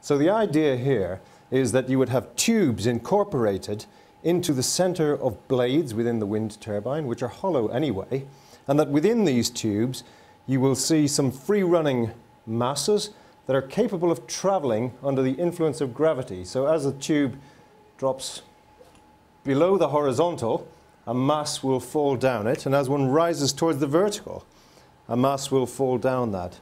So the idea here is that you would have tubes incorporated into the center of blades within the wind turbine, which are hollow anyway, and that within these tubes you will see some free-running masses that are capable of traveling under the influence of gravity. So as the tube drops below the horizontal, a mass will fall down it, and as one rises towards the vertical, a mass will fall down that.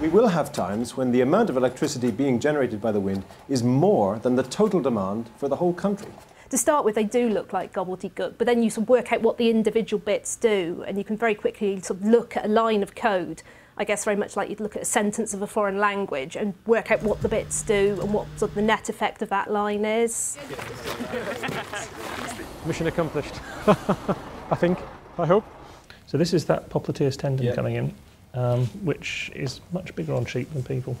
We will have times when the amount of electricity being generated by the wind is more than the total demand for the whole country. To start with, they do look like gobbledygook, but then you sort of work out what the individual bits do, and you can very quickly sort of look at a line of code, I guess very much like you'd look at a sentence of a foreign language, and work out what the bits do and what sort of the net effect of that line is. Mission accomplished, I think, I hope. So this is that poplar tierce tendon coming in, which is much bigger on sheep than people.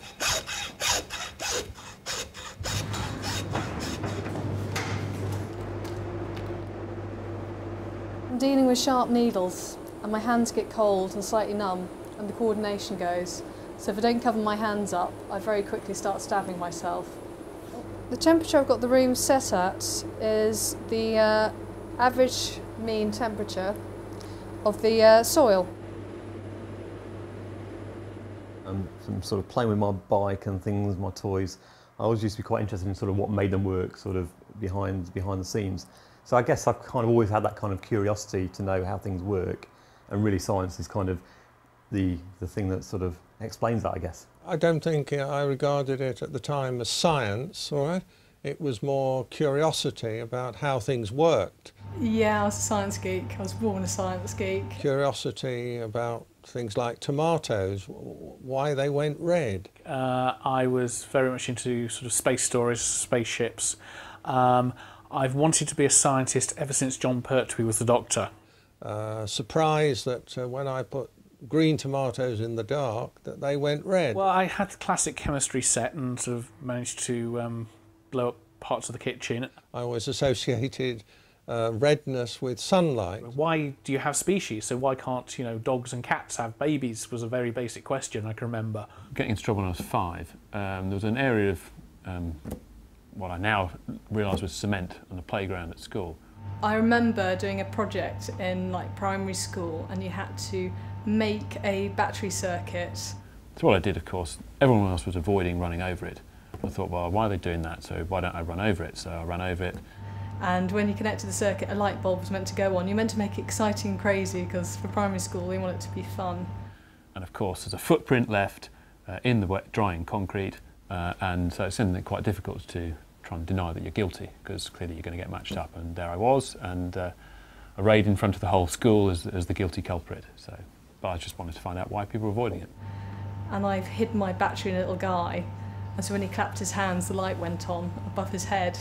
I'm dealing with sharp needles and my hands get cold and slightly numb and the coordination goes. So if I don't cover my hands up, I very quickly start stabbing myself. The temperature I've got the room set at is the average mean temperature of the soil. From sort of playing with my bike and things, my toys, I always used to be quite interested in sort of what made them work, sort of behind the scenes. So I guess I've kind of always had that kind of curiosity to know how things work, and really science is kind of the thing that sort of explains that, I guess. I don't think I regarded it at the time as science, all right? It was more curiosity about how things worked. Yeah, I was a science geek. I was born a science geek. Curiosity about things like tomatoes, why they went red. I was very much into sort of space stories, spaceships. I've wanted to be a scientist ever since John Pertwee was the Doctor. Surprised that when I put green tomatoes in the dark that they went red. Well, I had the classic chemistry set and sort of managed to blow up parts of the kitchen. I always associated redness with sunlight. Why do you have species? So why can't, you know, dogs and cats have babies was a very basic question I can remember. Getting into trouble when I was 5, there was an area of what I now realise was cement on the playground at school. I remember doing a project in like primary school and you had to make a battery circuit. So what I did, of course, everyone else was avoiding running over it. I thought, well, why are they doing that? So why don't I run over it? So I ran over it. And when you connected the circuit, a light bulb was meant to go on. You're meant to make it exciting and crazy, because for primary school, we want it to be fun. And of course, there's a footprint left in the wet, drying concrete, and so it's something quite difficult to try and deny that you're guilty, because clearly you're going to get matched up. And there I was, and arrayed in front of the whole school as the guilty culprit. So, but I just wanted to find out why people were avoiding it. And I've hid my battery in a little guy, and so when he clapped his hands, the light went on above his head.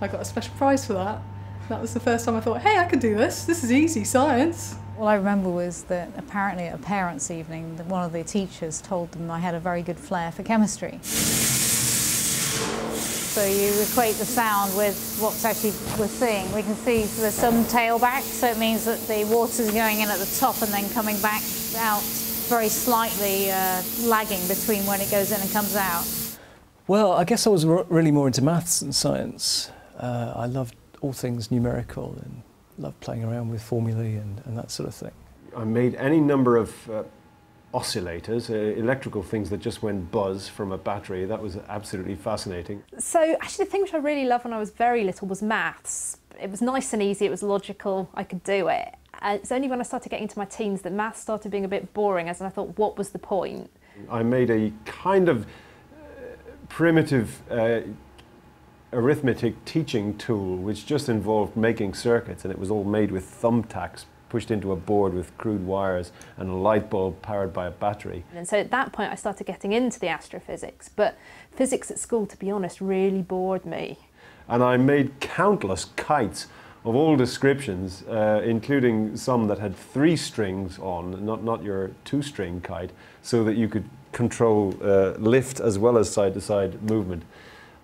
I got a special prize for that. That was the first time I thought, hey, I can do this. This is easy science. All I remember was that apparently at a parents' evening, one of the teachers told them I had a very good flair for chemistry. So you equate the sound with what's actually we're seeing. We can see there's some tailback, so it means that the water's going in at the top and then coming back out very slightly, lagging between when it goes in and comes out. Well, I guess I was really more into maths and science. I loved all things numerical and loved playing around with formulae and that sort of thing. I made any number of oscillators, electrical things that just went buzz from a battery. That was absolutely fascinating. So actually the thing which I really loved when I was very little was maths. It was nice and easy, it was logical, I could do it. It's only when I started getting into my teens that maths started being a bit boring, as in I thought, what was the point? I made a kind of primitive arithmetic teaching tool which just involved making circuits, and it was all made with thumbtacks pushed into a board with crude wires and a light bulb powered by a battery. And so at that point I started getting into the astrophysics, but physics at school, to be honest, really bored me. And I made countless kites of all descriptions, including some that had 3 strings on, not your 2-string kite, so that you could control lift as well as side-to-side movement.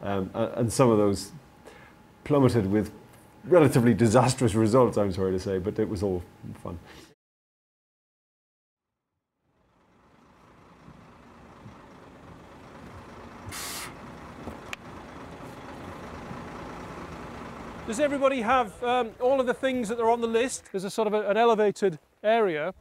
And some of those plummeted with relatively disastrous results, I'm sorry to say, but it was all fun. Does everybody have all of the things that are on the list? There's a sort of an elevated area.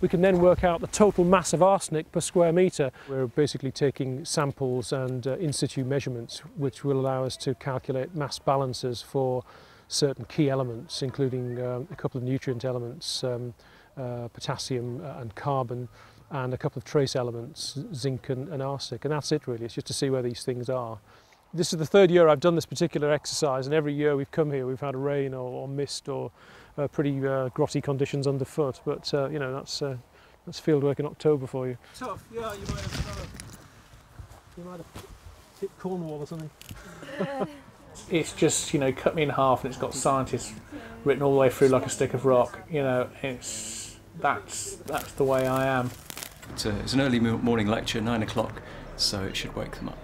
We can then work out the total mass of arsenic per square metre. We're basically taking samples and in situ measurements, which will allow us to calculate mass balances for certain key elements, including a couple of nutrient elements, potassium and carbon, and a couple of trace elements, zinc and arsenic. And that's it really, it's just to see where these things are. This is the third year I've done this particular exercise, and every year we've come here we've had rain or mist or pretty grotty conditions underfoot, but you know, that's field work in October for you. Tough, yeah, you might have hit Cornwall or something. It's just, you know, cut me in half and it's got scientists written all the way through like a stick of rock, you know, that's the way I am. It's an early morning lecture, 9 o'clock, so it should wake them up.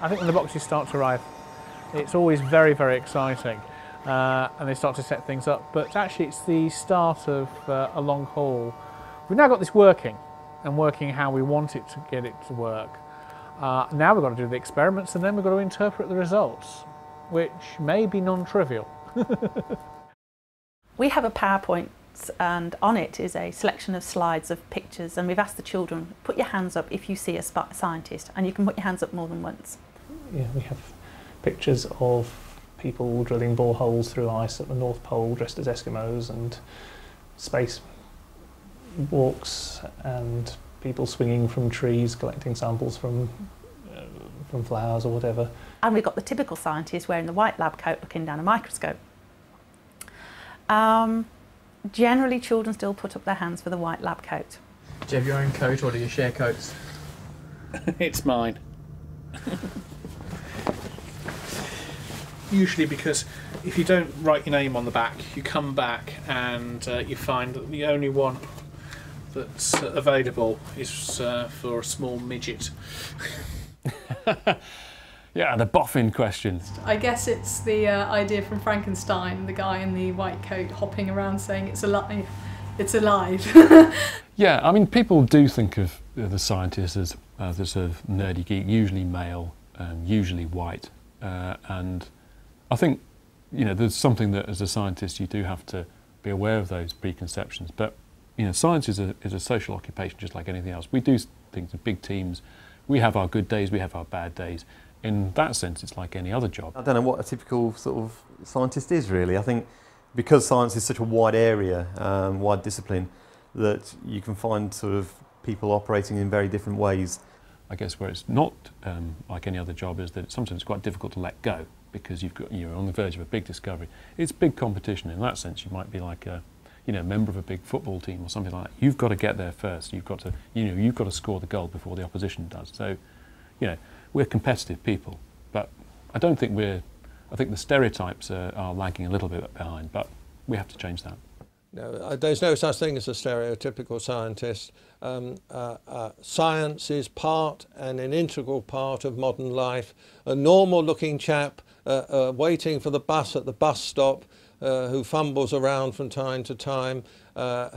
I think when the boxes start to arrive, it's always very, very exciting, and they start to set things up, but actually it's the start of a long haul. We've now got this working, and working how we want it to get it to work. Now we've got to do the experiments, and then we've got to interpret the results, which may be non-trivial. We have a PowerPoint, and on it is a selection of slides of pictures, and we've asked the children, put your hands up if you see a scientist, and you can put your hands up more than once. Yeah, we have pictures of people drilling boreholes through ice at the North Pole dressed as Eskimos, and space walks, and people swinging from trees collecting samples from flowers or whatever. And we've got the typical scientist wearing the white lab coat looking down a microscope. Generally children still put up their hands for the white lab coat. Do you have your own coat or do you share coats? It's mine. Usually because if you don't write your name on the back, you come back and you find that the only one that's available is for a small midget. Yeah, the boffin question. I guess it's the idea from Frankenstein, the guy in the white coat hopping around saying it's alive, it's alive. Yeah, I mean, people do think of the scientist as a sort of nerdy geek, usually male, usually white, and I think, you know, there's something that as a scientist you do have to be aware of those preconceptions, but, you know, science is a social occupation just like anything else. We do things in big teams, we have our good days, we have our bad days. In that sense, it's like any other job. I don't know what a typical sort of scientist is, really. I think because science is such a wide area, wide discipline, that you can find sort of people operating in very different ways. I guess where it's not like any other job is that sometimes it's quite difficult to let go because you're on the verge of a big discovery. It's big competition. In that sense, you might be like a, you know, member of a big football team or something like that. You've got to get there first. You've got to, you know, you've got to score the goal before the opposition does. So, you know. We're competitive people, but I don't think I think the stereotypes are lagging a little bit behind, but we have to change that. No, there's no such thing as a stereotypical scientist. Science is part and an integral part of modern life. A normal-looking chap waiting for the bus at the bus stop, who fumbles around from time to time,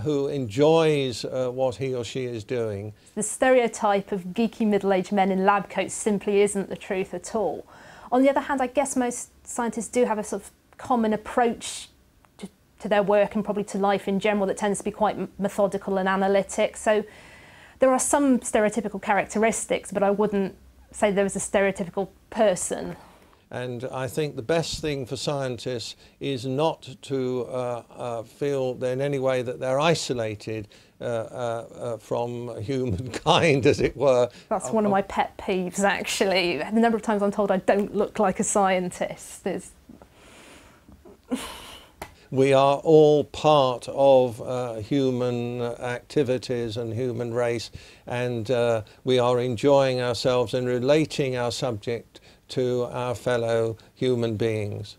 who enjoys what he or she is doing. The stereotype of geeky middle-aged men in lab coats simply isn't the truth at all. On the other hand, I guess most scientists do have a sort of common approach to their work and probably to life in general that tends to be quite methodical and analytic. So there are some stereotypical characteristics, but I wouldn't say there was a stereotypical person. And I think the best thing for scientists is not to feel in any way that they're isolated from humankind, as it were. That's one of my pet peeves, actually. The number of times I'm told I don't look like a scientist is... We are all part of human activities and human race, and we are enjoying ourselves and relating our subject to our fellow human beings.